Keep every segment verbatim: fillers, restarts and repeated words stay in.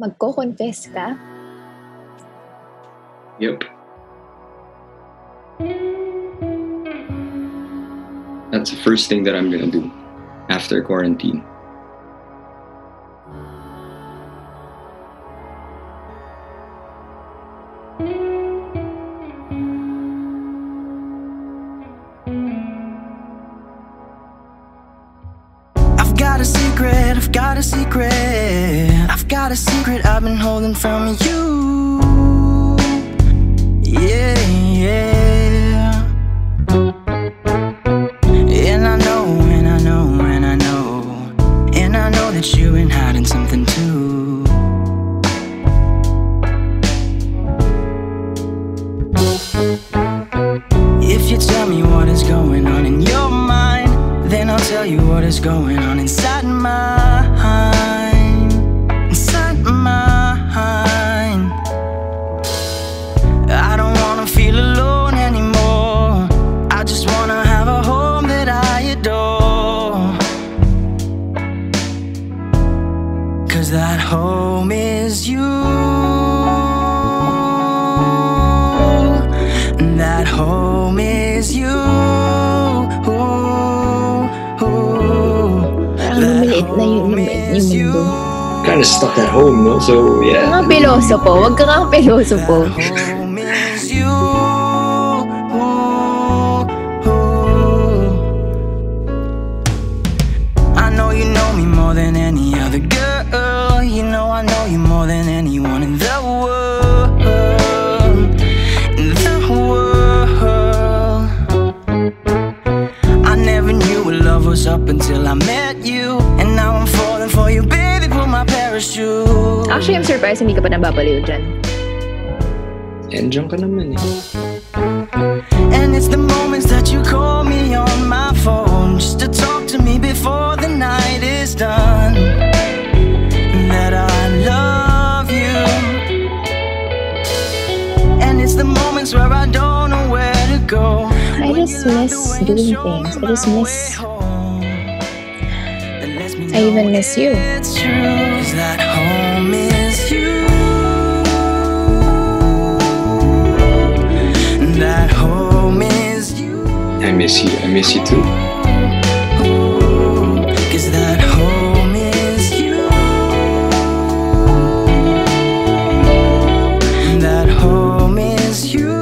Magko-confess ka? Yep. That's the first thing that I'm gonna do after quarantine. I've got a secret, I've got a secret. I've got a secret I've been holding from you. Yeah, yeah. And I know, and I know, and I know. And I know that you've been hiding something too. If you tell me what is going on in your mind, then I'll tell you what is going on inside mine. Inside mine. I don't wanna feel alone anymore. I just wanna have a home that I adore. Cause that home is you. And that home is you. Kind of stuck at home, no? So yeah. Mga piloso po. Wag ka kang piloso po. I know you know me more than any other girl. You know I know you more than anyone in the world. In the world. I never knew what love was up until I met you, and now I'm falling for you, baby. Actually, I'm surprised hindi ka pa nababaliw dyan. Enjoy ka naman eh. And it's the moments that you call me on my phone just to talk to me before the night is done. That I love you. And it's the moments where I don't know where to go. I just miss doing things. I just miss... I even miss you. It's true that home is you. That home is you. I miss you. I miss you too. Cause that home is you. That home is you.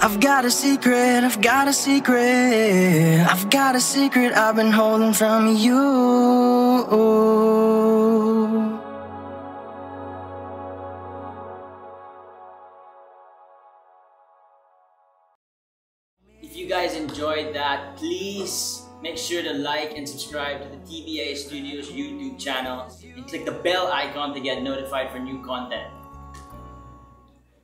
I've got a secret, I've got a secret. I've got a secret I've been holding from you. If you guys enjoyed that, please make sure to like and subscribe to the T B A Studios YouTube channel and click the bell icon to get notified for new content.